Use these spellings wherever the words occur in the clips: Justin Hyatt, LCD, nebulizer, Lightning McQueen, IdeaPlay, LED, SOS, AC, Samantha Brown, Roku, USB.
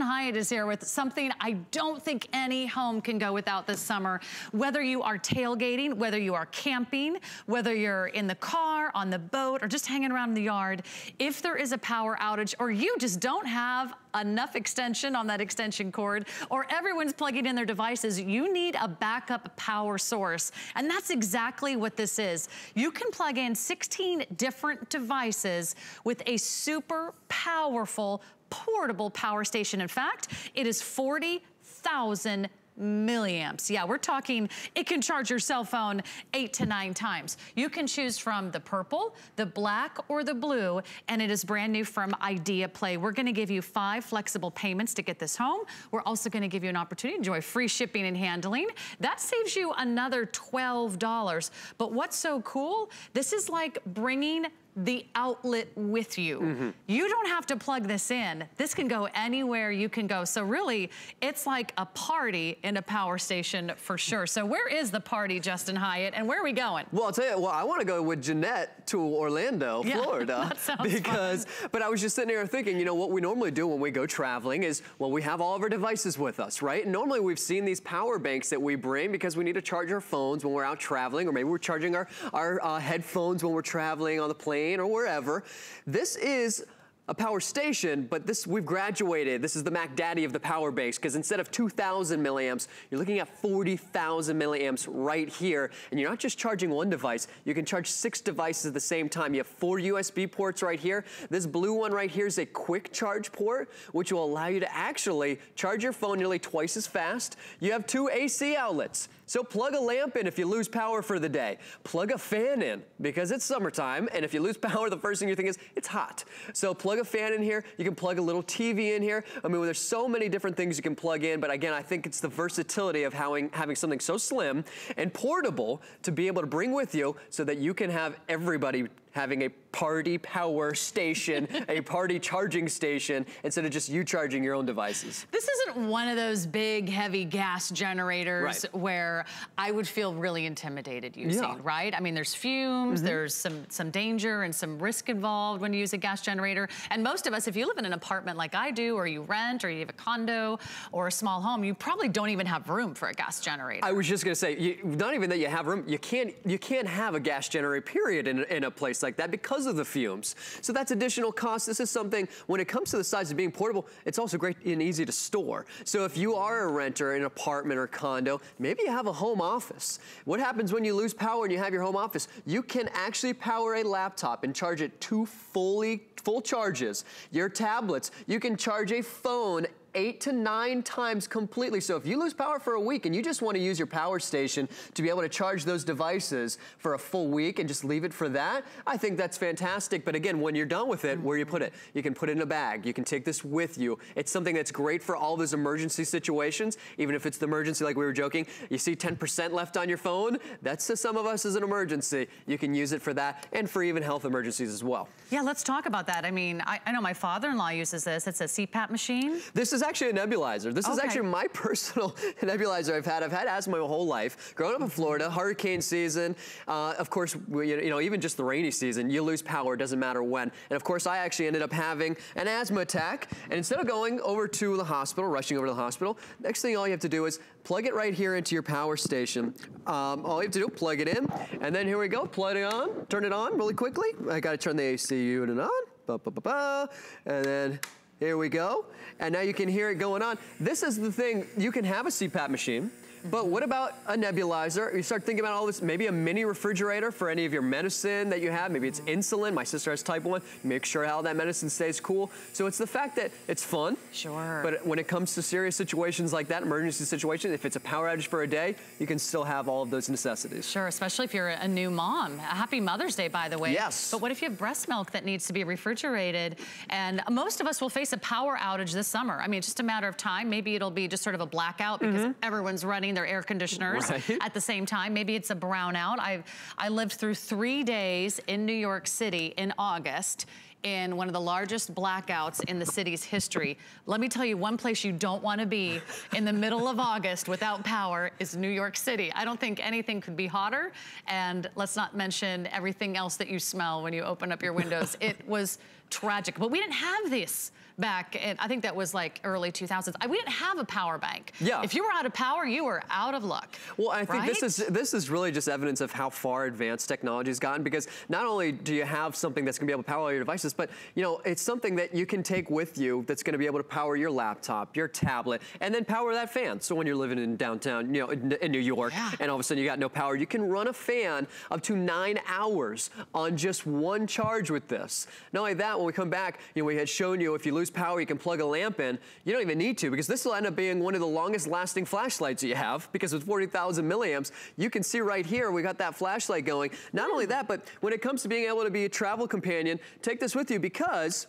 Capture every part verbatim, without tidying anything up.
Hyatt is here with something I don't think any home can go without this summer. Whether you are tailgating, whether you are camping, whether you're in the car, on the boat, or just hanging around in the yard, if there is a power outage or you just don't have enough extension on that extension cord, or everyone's plugging in their devices, you need a backup power source. And that's exactly what this is. You can plug in sixteen different devices with a super powerful portable power station. In fact, it is forty thousand milliamps. Yeah, we're talking, it can charge your cell phone eight to nine times. You can choose from the purple, the black, or the blue, and it is brand new from IdeaPlay. We're gonna give you five flexible payments to get this home. We're also gonna give you an opportunity to enjoy free shipping and handling. That saves you another twelve dollars. But what's so cool, this is like bringing the outlet with you. Mm-hmm. You don't have to plug this in. This can go anywhere you can go. So really, it's like a party in a power station for sure. So where is the party, Justin Hyatt, and where are we going? Well, I'll tell you, well, I wanna go with Jeanette to Orlando, yeah, Florida. That sounds because, fun. But I was just sitting here thinking, you know, what we normally do when we go traveling is, well, we have all of our devices with us, right? And normally we've seen these power banks that we bring because we need to charge our phones when we're out traveling, or maybe we're charging our, our uh, headphones when we're traveling on the plane or wherever. This is a power station, but this, we've graduated. This is the Mac Daddy of the power banks, because instead of two thousand milliamps, you're looking at forty thousand milliamps right here. And you're not just charging one device, you can charge six devices at the same time. You have four U S B ports right here. This blue one right here is a quick charge port, which will allow you to actually charge your phone nearly twice as fast. You have two A C outlets. So plug a lamp in if you lose power for the day. Plug a fan in, because it's summertime, and if you lose power, the first thing you think is, it's hot. So plug a fan in here, you can plug a little T V in here. I mean, well, there's so many different things you can plug in, but again, I think it's the versatility of having, having something so slim and portable to be able to bring with you so that you can have everybody having a party power station, a party charging station, instead of just you charging your own devices. This isn't one of those big, heavy gas generators, right, where I would feel really intimidated using, yeah, right? I mean, there's fumes, mm-hmm, there's some, some danger and some risk involved when you use a gas generator. And most of us, if you live in an apartment like I do, or you rent, or you have a condo, or a small home, you probably don't even have room for a gas generator. I was just gonna say, you, not even that you have room, you can't, you can't have a gas generator, period, in, in a place like Like that because of the fumes. So that's additional cost. This is something, when it comes to the size of being portable, it's also great and easy to store. So if you are a renter in an apartment or condo, maybe you have a home office. What happens when you lose power and you have your home office? You can actually power a laptop and charge it two fully full charges. Your tablets, you can charge a phone eight to nine times completely. So if you lose power for a week and you just want to use your power station to be able to charge those devices for a full week and just leave it for that, I think that's fantastic. But again, when you're done with it, where you put it? You can put it in a bag. You can take this with you. It's something that's great for all those emergency situations, even if it's the emergency like we were joking. You see ten percent left on your phone? That's to some of us as an emergency. You can use it for that and for even health emergencies as well. Yeah, let's talk about that. I mean, I, I know my father-in-law uses this. It's a C PAP machine. This is This is actually a nebulizer. This okay. is actually my personal nebulizer I've had. I've had asthma my whole life. Growing up in Florida, hurricane season, uh, of course, we, you know, even just the rainy season, you lose power, doesn't matter when. And of course, I actually ended up having an asthma attack. And instead of going over to the hospital, rushing over to the hospital, next thing all you have to do is plug it right here into your power station. Um, all you have to do, plug it in. And then here we go, plug it on, turn it on really quickly. I gotta turn the A C unit on, ba, ba, ba, ba, and then, here we go. And now you can hear it going on. This is the thing, you can have a C PAP machine, but what about a nebulizer? You start thinking about all this, maybe a mini refrigerator for any of your medicine that you have. Maybe it's insulin. My sister has type one. Make sure all that medicine stays cool. So it's the fact that it's fun. Sure. But when it comes to serious situations like that, emergency situation, if it's a power outage for a day, you can still have all of those necessities. Sure, especially if you're a new mom. Happy Mother's Day, by the way. Yes. But what if you have breast milk that needs to be refrigerated? And most of us will face a power outage this summer. I mean, it's just a matter of time. Maybe it'll be just sort of a blackout because mm-hmm. everyone's running their air conditioners right. at the same time. Maybe it's a brownout. I've, I lived through three days in New York City in August in one of the largest blackouts in the city's history. Let me tell you, one place you don't want to be in the middle of August without power is New York City. I don't think anything could be hotter. And let's not mention everything else that you smell when you open up your windows. It was tragic, but we didn't have this back, and I think that was like early two thousands. I, we didn't have a power bank. Yeah. If you were out of power, you were out of luck. Well, I think right? this is this is really just evidence of how far advanced technology has gotten, because not only do you have something that's going to be able to power all your devices, but you know it's something that you can take with you that's going to be able to power your laptop, your tablet, and then power that fan. So when you're living in downtown, you know, in, in New York, yeah. and all of a sudden you got no power, you can run a fan up to nine hours on just one charge with this. Not only that, when we come back, you know, we had shown you if you lose power, you can plug a lamp in. You don't even need to, because this will end up being one of the longest lasting flashlights that you have, because with forty thousand milliamps, you can see right here, we got that flashlight going. Not only that, but when it comes to being able to be a travel companion, take this with you, because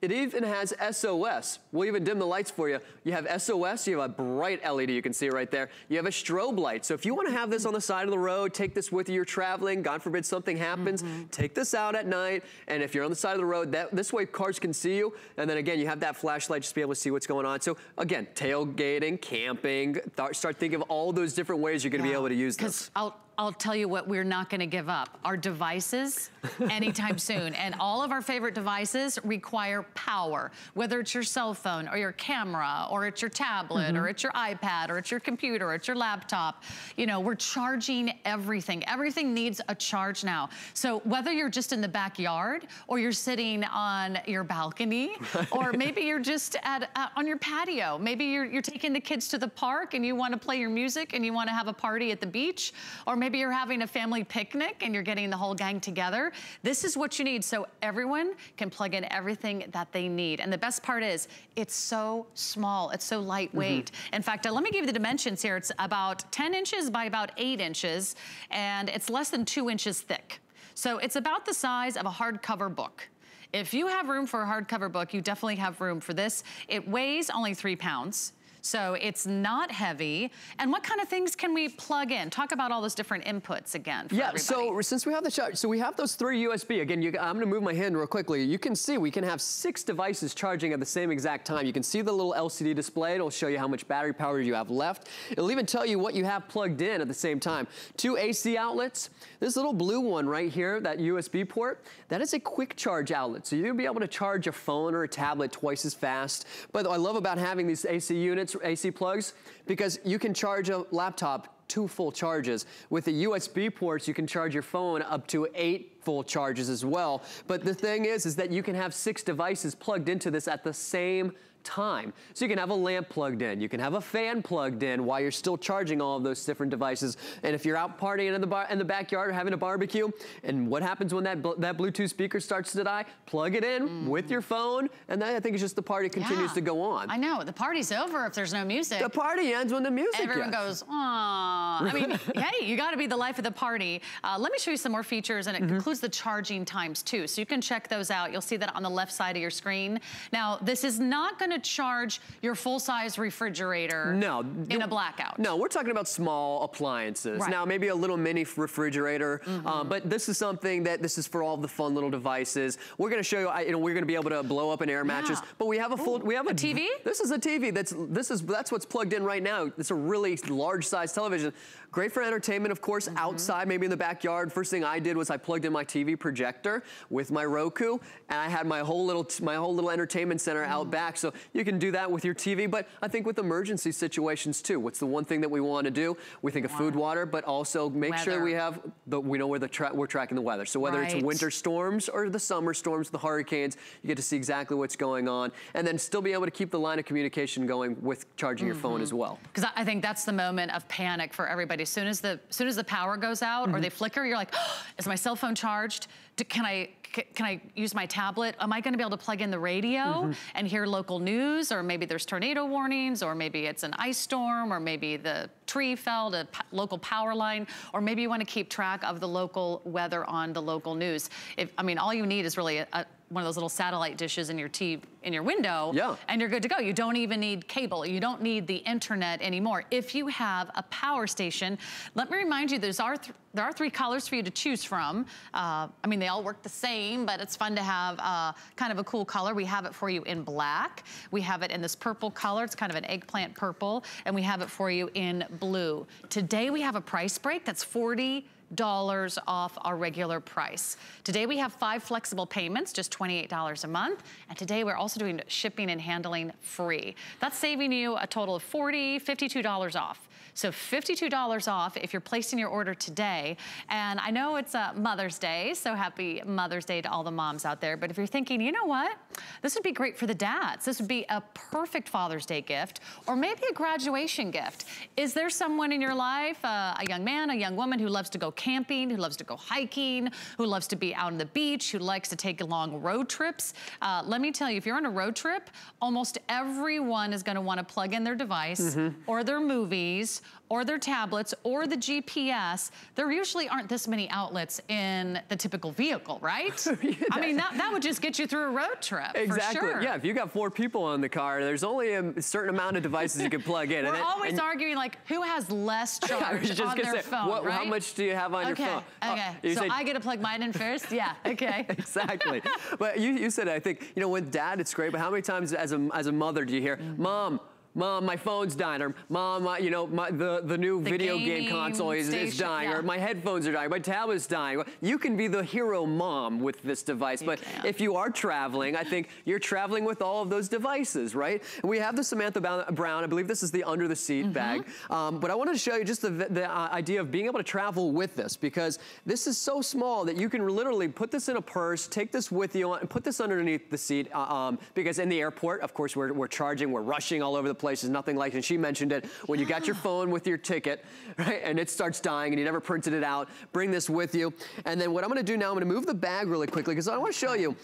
it even has S O S. We'll even dim the lights for you. You have S O S, you have a bright L E D you can see right there. You have a strobe light. So if you wanna have this on the side of the road, take this with you, you're traveling, God forbid something happens, mm-hmm. take this out at night, and if you're on the side of the road, that, this way cars can see you, and then again, you have that flashlight just to be able to see what's going on. So again, tailgating, camping, th start thinking of all those different ways you're gonna yeah. be able to use this. I'll I'll tell you what we're not gonna give up, our devices anytime soon. And all of our favorite devices require power, whether it's your cell phone or your camera or it's your tablet mm-hmm. or it's your iPad or it's your computer or it's your laptop. You know, we're charging everything. Everything needs a charge now. So whether you're just in the backyard or you're sitting on your balcony or maybe you're just at uh, on your patio, maybe you're, you're taking the kids to the park and you wanna play your music and you wanna have a party at the beach, or maybe Maybe you're having a family picnic and you're getting the whole gang together. This is what you need, so everyone can plug in everything that they need. And the best part is, it's so small, it's so lightweight. Mm-hmm. In fact, uh, let me give you the dimensions here. It's about ten inches by about eight inches, and it's less than two inches thick. So it's about the size of a hardcover book. If you have room for a hardcover book, you definitely have room for this. It weighs only three pounds. So it's not heavy. And what kind of things can we plug in? Talk about all those different inputs again for yeah, everybody. So since we have the charge, so we have those three U S B. Again, you, I'm gonna move my hand real quickly. You can see we can have six devices charging at the same exact time. You can see the little L C D display. It'll show you how much battery power you have left. It'll even tell you what you have plugged in at the same time. Two A C outlets. This little blue one right here, that U S B port, that is a quick charge outlet. So you'll be able to charge a phone or a tablet twice as fast. But what I love about having these A C units, A C plugs, because you can charge a laptop two full charges. With the U S B ports, you can charge your phone up to eight full charges as well. But the thing is, is that you can have six devices plugged into this at the same time. time. So you can have a lamp plugged in, you can have a fan plugged in while you're still charging all of those different devices. And if you're out partying in the bar in the backyard or having a barbecue, and what happens when that, bl that Bluetooth speaker starts to die? Plug it in mm. with your phone, and then I think it's just the party continues yeah. to go on. I know, the party's over if there's no music. The party ends when the music Everyone ends. goes, aww. I mean, hey, you gotta be the life of the party. Uh, let me show you some more features, and it mm-hmm. includes the charging times too. So you can check those out. You'll see that on the left side of your screen. Now, this is not gonna charge your full-size refrigerator no, in a blackout. No, we're talking about small appliances. Right. Now, maybe a little mini refrigerator, mm-hmm. uh, but this is something that this is for all the fun little devices. We're gonna show you, I, you know, we're gonna be able to blow up an air mattress, yeah. but we have a full, Ooh, we have a, a T V? This is a T V, that's, this is, that's what's plugged in right now. It's a really large-sized television. Great for entertainment, of course, mm-hmm. outside, maybe in the backyard. First thing I did was I plugged in my T V projector with my Roku, and I had my whole little, my whole little entertainment center mm-hmm. out back, so you can do that with your T V, but I think with emergency situations too, what's the one thing that we want to do? We think of wow. food, water, but also make weather. sure we have, the, we know where the tra we're tracking the weather. So whether right. it's winter storms or the summer storms, the hurricanes, you get to see exactly what's going on, and then still be able to keep the line of communication going with charging mm-hmm. your phone as well. Because I think that's the moment of panic for everybody. As soon as the, as soon as the power goes out mm-hmm. or they flicker, you're like, oh, is my cell phone charged? Do, can I? Can I use my tablet? Am I gonna be able to plug in the radio mm-hmm. and hear local news? Or maybe there's tornado warnings, or maybe it's an ice storm, or maybe the tree fell to local power line, or maybe you wanna keep track of the local weather on the local news. If, I mean, all you need is really a, a one of those little satellite dishes in your T V, in your window, yeah. and you're good to go. You don't even need cable. You don't need the internet anymore. If you have a power station, let me remind you, there's our th there are three colors for you to choose from. Uh, I mean, they all work the same, but it's fun to have uh, kind of a cool color. We have it for you in black. We have it in this purple color. It's kind of an eggplant purple, and we have it for you in blue. Today, we have a price break that's forty dollars dollars off our regular price. Today we have five flexible payments, just twenty-eight dollars a month. And today we're also doing shipping and handling free. That's saving you a total of forty, fifty-two dollars off. So fifty-two dollars off if you're placing your order today. And I know it's uh, Mother's Day, so happy Mother's Day to all the moms out there. But if you're thinking, you know what? This would be great for the dads. This would be a perfect Father's Day gift, or maybe a graduation gift. Is there someone in your life, uh, a young man, a young woman who loves to go camping, who loves to go hiking, who loves to be out on the beach, who likes to take long road trips? Uh, let me tell you, if you're on a road trip, almost everyone is gonna wanna plug in their device mm-hmm. or their movies, or their tablets, or the G P S. There usually aren't this many outlets in the typical vehicle, right? yeah, I mean, that, that would just get you through a road trip, exactly. for sure. Yeah, if you got four people in the car, there's only a certain amount of devices you can plug in. We're and then, always and arguing, like, who has less charge just on their say, phone, what, right? How much do you have on okay, your phone? Okay, okay, uh, so said, I get to plug mine in first? Yeah, okay. exactly. But you, you said, I think, you know, with dad, it's great, but how many times as a, as a mother do you hear, mm-hmm. Mom, Mom, my phone's dying, or Mom, uh, you know, my, the, the new the video game console is, is dying, yeah. or my headphones are dying, my tablet's dying. You can be the hero mom with this device, you but can. If you are traveling, I think you're traveling with all of those devices, right? And we have the Samantha Brown, I believe this is the under the seat mm-hmm. bag, um, but I wanted to show you just the, the uh, idea of being able to travel with this, because this is so small that you can literally put this in a purse, take this with you, and put this underneath the seat, uh, um, because in the airport, of course, we're, we're charging, we're rushing all over the place. Places, nothing like it. And she mentioned it when yeah. you got your phone with your ticket, right? And it starts dying and you never printed it out. Bring this with you. And then what I'm gonna do now, I'm gonna move the bag really quickly because I wanna show you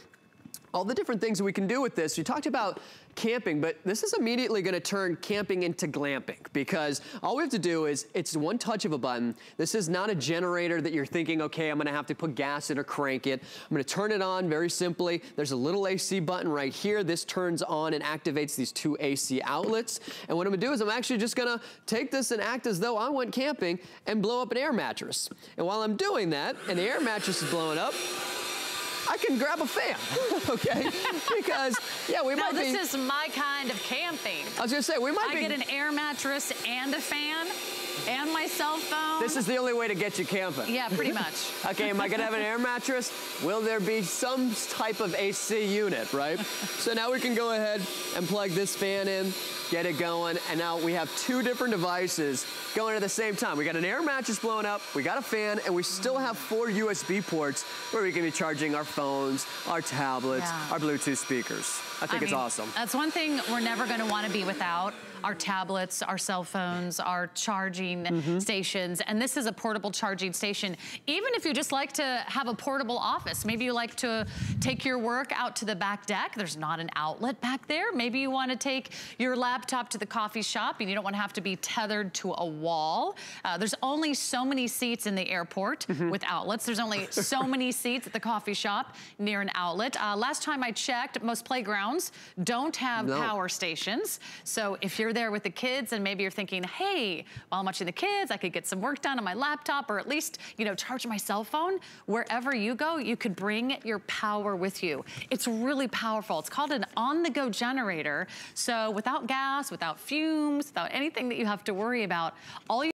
all the different things we can do with this. You talked about camping, but this is immediately gonna turn camping into glamping, because all we have to do is, it's one touch of a button. This is not a generator that you're thinking, okay, I'm gonna have to put gas in or crank it. I'm gonna turn it on very simply. There's a little A C button right here. This turns on and activates these two A C outlets. And what I'm gonna do is I'm actually just gonna take this and act as though I went camping and blow up an air mattress. And while I'm doing that, and the air mattress is blowing up, I can grab a fan, okay? Because, yeah, we no, might be... No, this is my kind of camping. I was gonna say, we might I be... I get an air mattress and a fan and my cell phone. This is the only way to get you camping. Yeah, pretty much. Okay, am I gonna have an air mattress? Will there be some type of A C unit, right? So now we can go ahead and plug this fan in, get it going, and now we have two different devices going at the same time. We got an air mattress blowing up, we got a fan, and we still have four U S B ports where we can be charging our phones, our tablets, yeah. our Bluetooth speakers. I think I it's mean, awesome. That's one thing we're never gonna wanna be without. Our tablets, our cell phones, our charging mm-hmm. stations. And this is a portable charging station. Even if you just like to have a portable office, maybe you like to take your work out to the back deck. There's not an outlet back there. Maybe you want to take your laptop to the coffee shop and you don't want to have to be tethered to a wall. Uh, there's only so many seats in the airport mm-hmm. with outlets. There's only so many seats at the coffee shop near an outlet. Uh, last time I checked, most playgrounds don't have no. power stations. So if you're there with the kids and maybe you're thinking, hey, while I'm watching the kids, I could get some work done on my laptop, or at least, you know, charge my cell phone. Wherever you go, you could bring your power with you. It's really powerful. It's called an on-the-go generator. So without gas, without fumes, without anything that you have to worry about, all you